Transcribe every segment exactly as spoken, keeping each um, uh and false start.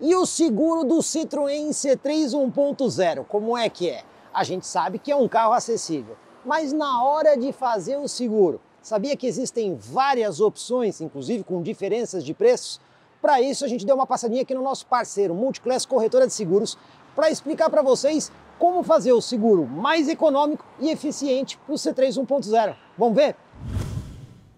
E o seguro do Citroën C três um ponto zero, como é que é? A gente sabe que é um carro acessível, mas na hora de fazer o seguro, sabia que existem várias opções, inclusive com diferenças de preços? Para isso a gente deu uma passadinha aqui no nosso parceiro Multiclass Corretora de Seguros para explicar para vocês como fazer o seguro mais econômico e eficiente para o C três um ponto zero. Vamos ver?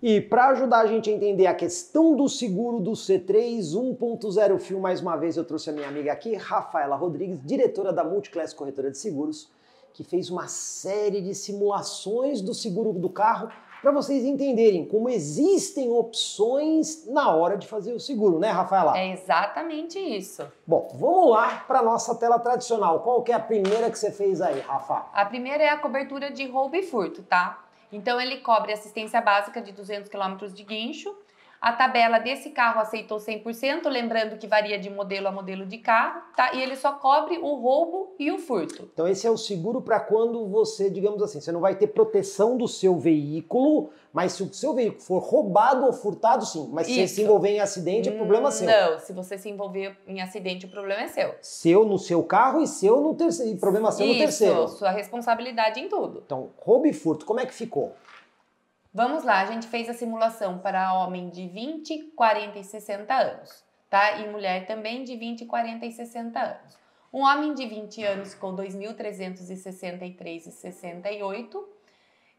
E para ajudar a gente a entender a questão do seguro do C três um ponto zero F I U, mais uma vez eu trouxe a minha amiga aqui, Rafaela Rodrigues, diretora da Multiclass Corretora de Seguros, que fez uma série de simulações do seguro do carro para vocês entenderem como existem opções na hora de fazer o seguro, né, Rafaela? É exatamente isso. Bom, vamos lá para a nossa tela tradicional. Qual que é a primeira que você fez aí, Rafa? A primeira é a cobertura de roubo e furto, tá? Então, ele cobre assistência básica de duzentos quilômetros de guincho. A tabela desse carro aceitou cem por cento, lembrando que varia de modelo a modelo de carro, tá? E ele só cobre o roubo e o furto. Então, esse é o seguro para quando você, digamos assim, você não vai ter proteção do seu veículo, mas se o seu veículo for roubado ou furtado, sim. Mas se você se envolver em acidente, é problema seu. Não, se você se envolver em acidente, o problema é seu. Seu no seu carro e seu no terceiro, e problema seu no terceiro. Isso, sua responsabilidade em tudo. Então, roubo e furto, como é que ficou? Vamos lá, a gente fez a simulação para homem de vinte, quarenta e sessenta anos, tá? E mulher também de vinte, quarenta e sessenta anos. Um homem de vinte anos com dois mil trezentos e sessenta e três reais e sessenta e oito centavos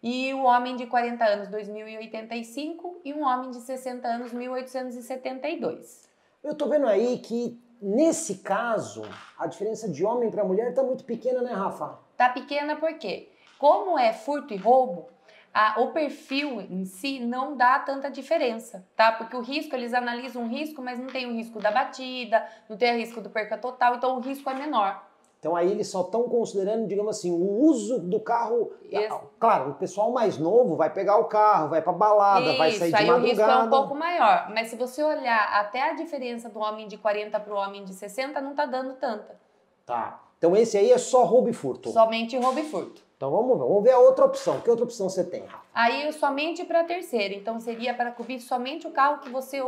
e um homem de quarenta anos dois mil e oitenta e cinco reais e um homem de sessenta anos mil oitocentos e setenta e dois reais. Eu tô vendo aí que nesse caso a diferença de homem para mulher tá muito pequena, né, Rafa? Tá pequena porque como é furto e roubo, Ah, o perfil em si não dá tanta diferença, tá? Porque o risco, eles analisam o risco, mas não tem o risco da batida, não tem o risco do perca total, então o risco é menor. Então aí eles só estão considerando, digamos assim, o uso do carro. Esse... Claro, o pessoal mais novo vai pegar o carro, vai pra balada, isso, vai sair de madrugada. Isso, aí o risco é um pouco maior. Mas se você olhar até a diferença do homem de quarenta pro homem de sessenta, não tá dando tanta. Tá. Então esse aí é só roubo e furto. Somente roubo e furto. Então vamos ver, vamos ver a outra opção. Que outra opção você tem? Aí somente para terceira. Então seria para cobrir somente o carro que você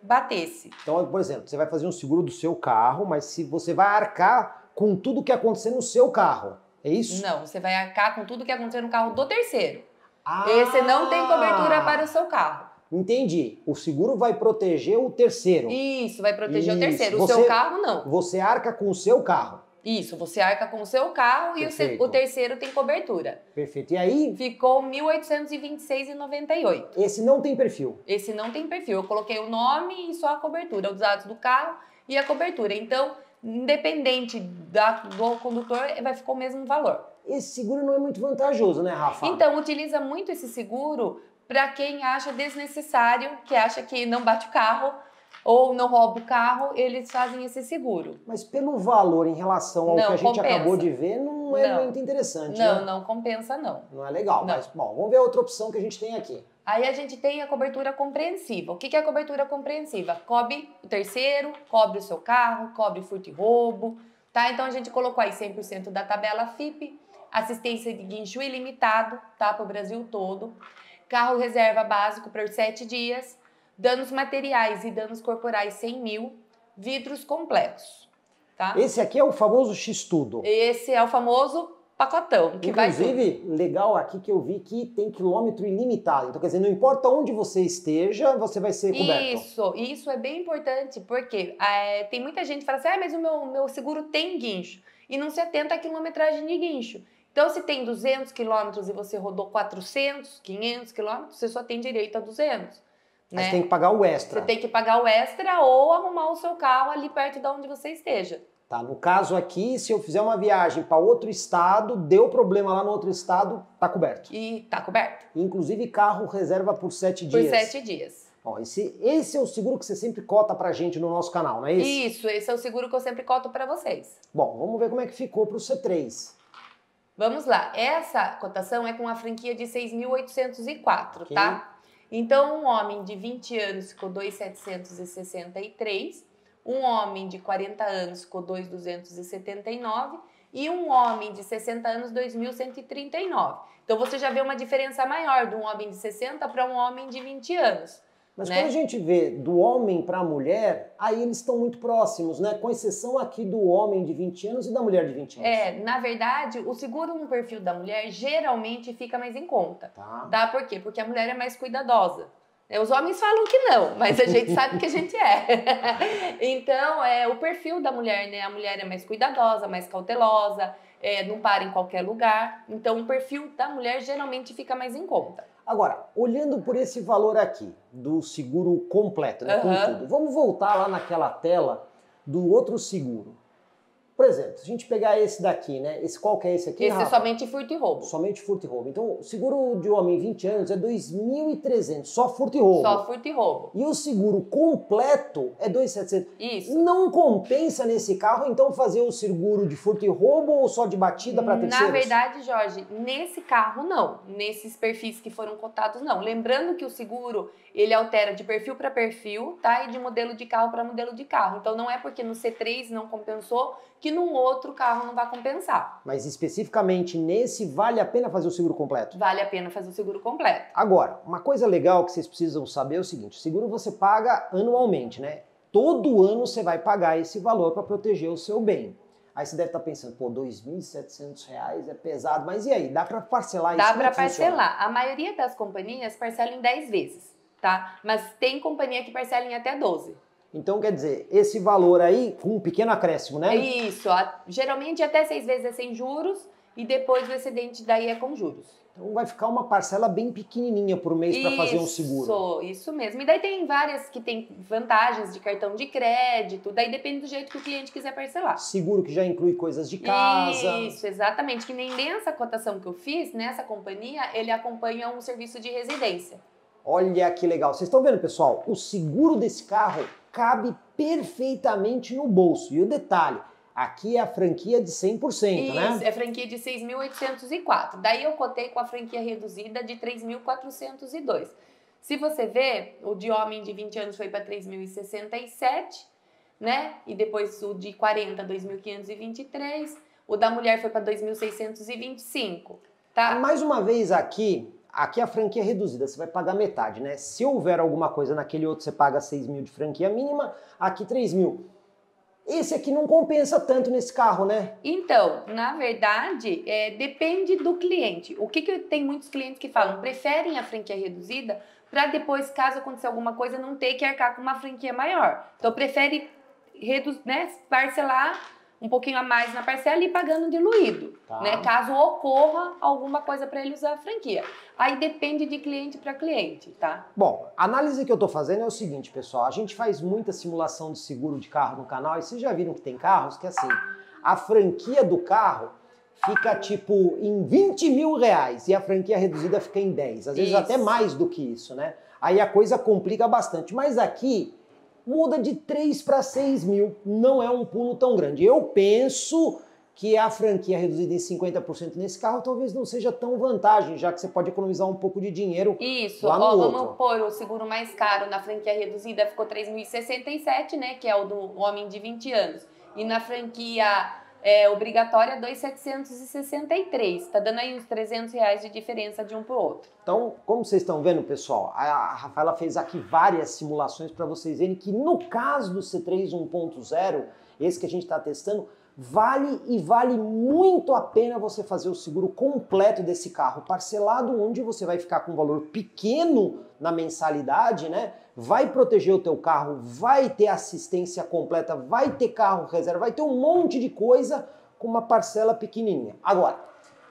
batesse. Então, por exemplo, você vai fazer um seguro do seu carro, mas se você vai arcar com tudo que acontecer no seu carro, é isso? Não, você vai arcar com tudo que acontecer no carro do terceiro. Ah! Esse não tem cobertura para o seu carro. Entendi. O seguro vai proteger o terceiro. Isso, vai proteger isso. o terceiro. O você, seu carro, não. Você arca com o seu carro. Isso, você arca com o seu carro. Perfeito. E o, o terceiro tem cobertura. Perfeito. E aí? Ficou mil oitocentos e vinte e seis reais e noventa e oito centavos. Esse não tem perfil? Esse não tem perfil. Eu coloquei o nome e só a cobertura, os dados do carro e a cobertura. Então, independente da, do condutor, vai ficar o mesmo valor. Esse seguro não é muito vantajoso, né, Rafa? Então, utiliza muito esse seguro para quem acha desnecessário, que acha que não bate o carro, ou não rouba o carro, eles fazem esse seguro. Mas pelo valor em relação ao não, que a gente compensa. Acabou de ver, não é não. muito interessante, Não, né? não compensa, não. Não é legal, não. Mas bom, vamos ver a outra opção que a gente tem aqui. Aí a gente tem a cobertura compreensiva. O que é a cobertura compreensiva? Cobre o terceiro, cobre o seu carro, cobre furto e roubo, tá? Então a gente colocou aí cem por cento da tabela FIPE, assistência de guincho ilimitado, tá? Para o Brasil todo, carro reserva básico por sete dias, danos materiais e danos corporais cem mil, vidros complexos, tá? Esse aqui é o famoso X-Tudo. Esse é o famoso pacotão. Que Inclusive, vai... legal aqui que eu vi que tem quilômetro ilimitado. Então, quer dizer, não importa onde você esteja, você vai ser coberto. Isso, isso é bem importante, porque é, tem muita gente que fala assim, ah, mas o meu, meu seguro tem guincho, e não se atenta à quilometragem de guincho. Então, se tem duzentos quilômetros e você rodou quatrocentos, quinhentos quilômetros, você só tem direito a duzentos. Mas né? tem que pagar o extra. Você tem que pagar o extra ou arrumar o seu carro ali perto de onde você esteja. Tá, no caso aqui, se eu fizer uma viagem para outro estado, deu problema lá no outro estado, tá coberto. E tá coberto. Inclusive carro reserva por sete dias. Por sete dias. Ó, esse, esse é o seguro que você sempre cota pra gente no nosso canal, não é isso? Isso, esse é o seguro que eu sempre coto pra vocês. Bom, vamos ver como é que ficou pro C três. Vamos lá, essa cotação é com a franquia de seis mil oitocentos e quatro, okay. Tá? Então, um homem de vinte anos ficou dois mil setecentos e sessenta e três, um homem de quarenta anos ficou dois mil duzentos e setenta e nove e um homem de sessenta anos dois mil cento e trinta e nove. Então, você já vê uma diferença maior de um homem de sessenta para um homem de vinte anos. Mas né? Quando a gente vê do homem para a mulher, aí eles estão muito próximos, né? Com exceção aqui do homem de vinte anos e da mulher de vinte anos. É, na verdade, o seguro no perfil da mulher geralmente fica mais em conta. Tá. Tá? Por quê? Porque a mulher é mais cuidadosa. Os homens falam que não, mas a gente sabe que a gente é. Então, é o perfil da mulher, né? A mulher é mais cuidadosa, mais cautelosa, é, não para em qualquer lugar. Então, o perfil da mulher geralmente fica mais em conta. Agora, olhando por esse valor aqui, do seguro completo, né? Com uhum. tudo, vamos voltar lá naquela tela do outro seguro. Por exemplo, se a gente pegar esse daqui, né? Esse, qual que é esse aqui? Esse Rafa? É somente furto e roubo. Somente furto e roubo. Então, o seguro de homem vinte anos é dois mil e trezentos, só furto e roubo. Só furto e roubo. E o seguro completo é dois mil e setecentos. Isso. Não compensa nesse carro, então, fazer o seguro de furto e roubo ou só de batida para terceiros? Na verdade, Jorge, nesse carro não. Nesses perfis que foram cotados, não. Lembrando que o seguro, ele altera de perfil para perfil, tá? E de modelo de carro para modelo de carro. Então, não é porque no C três não compensou que num outro carro não vai compensar. Mas especificamente nesse, vale a pena fazer o seguro completo? Vale a pena fazer o seguro completo. Agora, uma coisa legal que vocês precisam saber é o seguinte, o seguro você paga anualmente, né? Todo ano você vai pagar esse valor para proteger o seu bem. Aí você deve estar pensando, pô, dois mil e setecentos reais é pesado, mas e aí, dá para parcelar isso? Dá para parcelar. Funciona? A maioria das companhias parcela em dez vezes, tá? Mas tem companhia que parcela em até doze. Então, quer dizer, esse valor aí, com um pequeno acréscimo, né? Isso, a, geralmente até seis vezes é sem juros e depois o excedente daí é com juros. Então vai ficar uma parcela bem pequenininha por mês para fazer um seguro. Isso, isso mesmo. E daí tem várias que tem vantagens de cartão de crédito, daí depende do jeito que o cliente quiser parcelar. Seguro que já inclui coisas de casa. Isso, exatamente. Que nem nessa cotação que eu fiz, nessa companhia, ele acompanha um serviço de residência. Olha que legal. Vocês estão vendo, pessoal? O seguro desse carro cabe perfeitamente no bolso. E o detalhe, aqui é a franquia de cem por cento, isso, né? Isso, é a franquia de seis mil oitocentos e quatro. Daí eu cotei com a franquia reduzida de três mil quatrocentos e dois. Se você ver, o de homem de vinte anos foi para três mil e sessenta e sete, né? E depois o de quarenta, dois mil quinhentos e vinte e três. O da mulher foi para dois mil seiscentos e vinte e cinco, tá? Mais uma vez aqui... Aqui a franquia é reduzida, você vai pagar metade, né? Se houver alguma coisa naquele outro, você paga seis mil de franquia mínima, aqui três mil. Esse aqui não compensa tanto nesse carro, né? Então, na verdade, é, depende do cliente. O que, que tem muitos clientes que falam, preferem a franquia reduzida para depois, caso acontecer alguma coisa, não ter que arcar com uma franquia maior. Então, prefere reduz, né, parcelar um pouquinho a mais na parcela e pagando diluído, tá, né? Caso ocorra alguma coisa para ele usar a franquia. Aí depende de cliente para cliente, tá? Bom, a análise que eu tô fazendo é o seguinte, pessoal. A gente faz muita simulação de seguro de carro no canal e vocês já viram que tem carros que, assim, a franquia do carro fica, tipo, em vinte mil reais e a franquia reduzida fica em dez. Às vezes isso, até mais do que isso, né? Aí a coisa complica bastante. Mas aqui... muda de três para seis mil, não é um pulo tão grande. Eu penso que a franquia reduzida em cinquenta por cento nesse carro talvez não seja tão vantagem, já que você pode economizar um pouco de dinheiro. Isso, lá no ó, vamos outro. Pôr o seguro mais caro na franquia reduzida, ficou três mil e sessenta e sete, né, que é o do homem de vinte anos. E na franquia é, obrigatória, dois mil setecentos e sessenta e três. Tá dando aí uns trezentos reais de diferença de um pro outro. Então, como vocês estão vendo, pessoal, a Rafaela fez aqui várias simulações para vocês verem que no caso do C três um ponto zero, esse que a gente está testando, vale e vale muito a pena você fazer o seguro completo desse carro parcelado, onde você vai ficar com um valor pequeno na mensalidade, né? Vai proteger o teu carro, vai ter assistência completa, vai ter carro reserva, vai ter um monte de coisa com uma parcela pequenininha. Agora,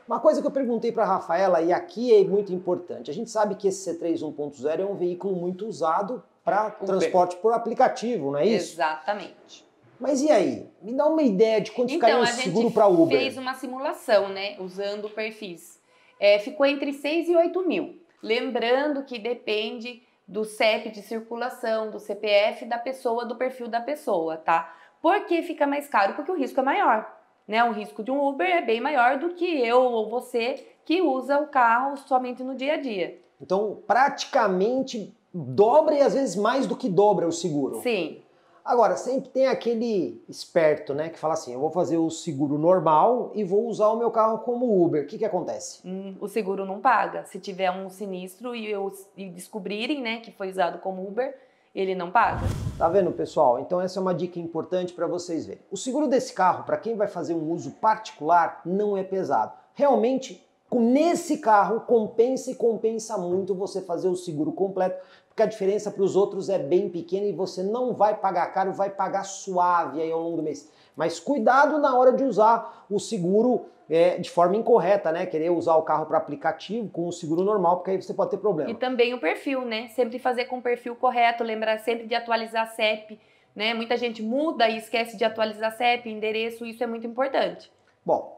uma coisa que eu perguntei para a Rafaela, e aqui é muito importante, a gente sabe que esse C três um ponto zero é um veículo muito usado para transporte por aplicativo, não é isso? Exatamente. Mas e aí? Me dá uma ideia de quanto ficaria o seguro para Uber. Então, a gente fez uma simulação, né? Usando perfis. É, ficou entre seis e oito mil. Lembrando que depende do C E P de circulação, do C P F da pessoa, do perfil da pessoa, tá? Por que fica mais caro? Porque o risco é maior, né? O risco de um Uber é bem maior do que eu ou você que usa o carro somente no dia a dia. Então, praticamente dobra e às vezes mais do que dobra o seguro. Sim. Agora, sempre tem aquele esperto, né, que fala assim, eu vou fazer o seguro normal e vou usar o meu carro como Uber. O que que acontece? Hum, o seguro não paga. Se tiver um sinistro e, eu, e descobrirem, né, que foi usado como Uber, ele não paga. Tá vendo, pessoal? Então essa é uma dica importante para vocês verem. O seguro desse carro, para quem vai fazer um uso particular, não é pesado. Realmente, nesse carro, compensa e compensa muito você fazer o seguro completo, porque a diferença para os outros é bem pequena e você não vai pagar caro, vai pagar suave aí ao longo do mês. Mas cuidado na hora de usar o seguro é, de forma incorreta, né? Querer usar o carro para aplicativo com o seguro normal, porque aí você pode ter problema. E também o perfil, né? Sempre fazer com o perfil correto, lembrar sempre de atualizar a C E P, né? Muita gente muda e esquece de atualizar a C E P, endereço, isso é muito importante. Bom,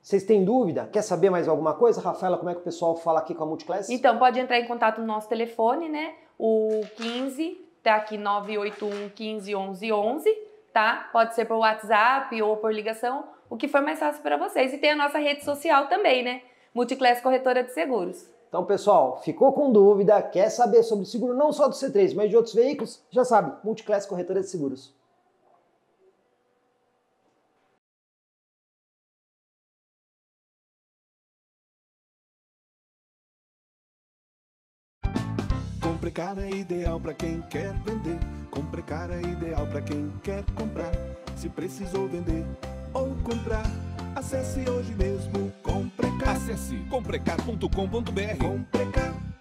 vocês têm dúvida? Quer saber mais alguma coisa? Rafaela, como é que o pessoal fala aqui com a Multiclass? Então, pode entrar em contato no nosso telefone, né? O quinze, tá aqui nove oito um, quinze, onze, onze, tá? Pode ser por WhatsApp ou por ligação, o que for mais fácil para vocês. E tem a nossa rede social também, né? Multiclass Corretora de Seguros. Então, pessoal, ficou com dúvida, quer saber sobre seguro não só do C três, mas de outros veículos? Já sabe, Multiclass Corretora de Seguros. Compre cara é ideal para quem quer vender. Compre cara é ideal para quem quer comprar. Se precisou vender ou comprar, acesse hoje mesmo Comprecar. Acesse comprecar ponto com ponto br. Comprecar.